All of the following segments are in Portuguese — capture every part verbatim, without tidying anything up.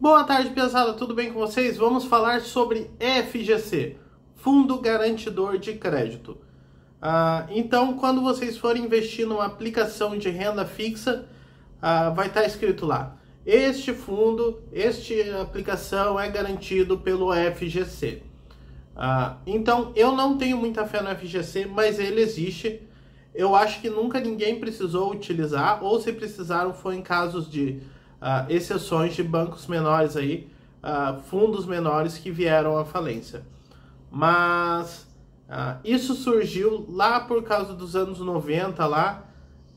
Boa tarde, pesada, tudo bem com vocês? Vamos falar sobre F G C, Fundo Garantidor de Crédito. Ah, então, quando vocês forem investir numa aplicação de renda fixa, ah, vai estar escrito lá, este fundo, esta aplicação é garantido pelo F G C. Ah, então, eu não tenho muita fé no F G C, mas ele existe. Eu acho que nunca ninguém precisou utilizar, ou se precisaram foi em casos de Uh, exceções de bancos menores aí, uh, fundos menores que vieram à falência. Mas uh, isso surgiu lá por causa dos anos noventa lá.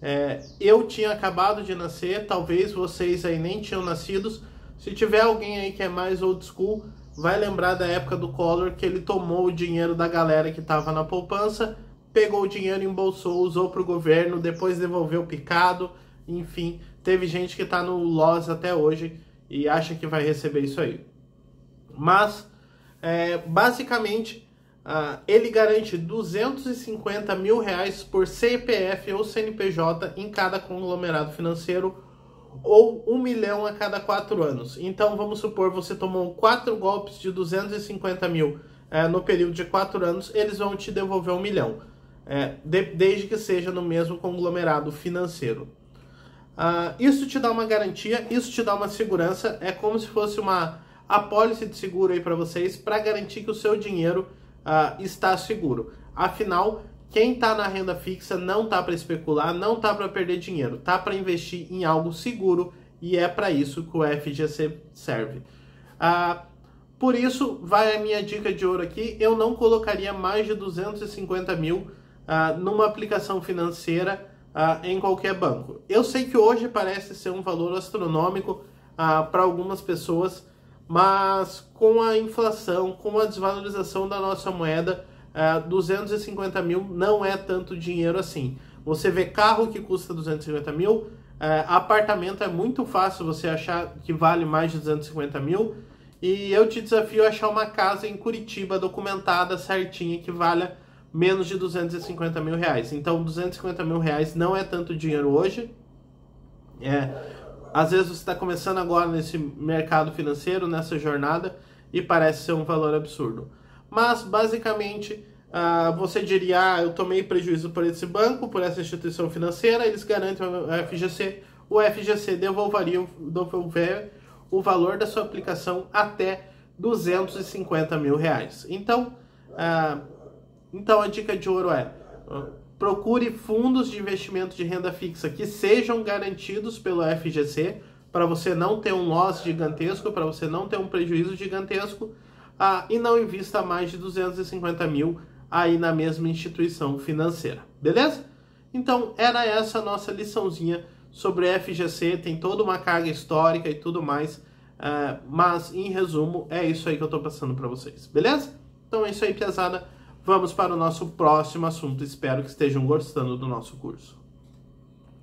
É, eu tinha acabado de nascer, talvez vocês aí nem tinham nascidos. Se tiver alguém aí que é mais old school, vai lembrar da época do Collor, que ele tomou o dinheiro da galera que estava na poupança, pegou o dinheiro, embolsou, usou para o governo, depois devolveu picado, enfim. Teve gente que está no L O S até hoje e acha que vai receber isso aí. Mas, é, basicamente, uh, ele garante duzentos e cinquenta mil reais por C P F ou C N P J em cada conglomerado financeiro, ou um milhão a cada quatro anos. Então, vamos supor, você tomou quatro golpes de duzentos e cinquenta mil é, no período de quatro anos, eles vão te devolver um milhão, é, de, desde que seja no mesmo conglomerado financeiro. Uh, isso te dá uma garantia, isso te dá uma segurança, é como se fosse uma apólice de seguro aí para vocês, para garantir que o seu dinheiro uh, está seguro. Afinal, quem está na renda fixa não está para especular, não está para perder dinheiro, está para investir em algo seguro, e é para isso que o F G C serve. Uh, por isso, vai a minha dica de ouro aqui, eu não colocaria mais de duzentos e cinquenta mil uh, numa aplicação financeira, Uh, em qualquer banco. Eu sei que hoje parece ser um valor astronômico uh, para algumas pessoas, mas com a inflação, com a desvalorização da nossa moeda, uh, duzentos e cinquenta mil não é tanto dinheiro assim. Você vê carro que custa duzentos e cinquenta mil, uh, apartamento é muito fácil você achar que vale mais de duzentos e cinquenta mil, e eu te desafio a achar uma casa em Curitiba documentada, certinha, que valha menos de duzentos e cinquenta mil reais. Então, duzentos e cinquenta mil reais não é tanto dinheiro hoje. É, às vezes você está começando agora nesse mercado financeiro, nessa jornada, e parece ser um valor absurdo. Mas, basicamente, ah, você diria, ah, eu tomei prejuízo por esse banco, por essa instituição financeira, eles garantem o F G C. O F G C devolveria, devolver o valor da sua aplicação até duzentos e cinquenta mil reais. Então, ah, Então a dica de ouro é, procure fundos de investimento de renda fixa que sejam garantidos pelo F G C, para você não ter um loss gigantesco, para você não ter um prejuízo gigantesco, ah, e não invista mais de duzentos e cinquenta mil aí na mesma instituição financeira, beleza? Então era essa a nossa liçãozinha sobre F G C, tem toda uma carga histórica e tudo mais, ah, mas em resumo é isso aí que eu estou passando para vocês, beleza? Então é isso aí, pesada. Vamos para o nosso próximo assunto. Espero que estejam gostando do nosso curso.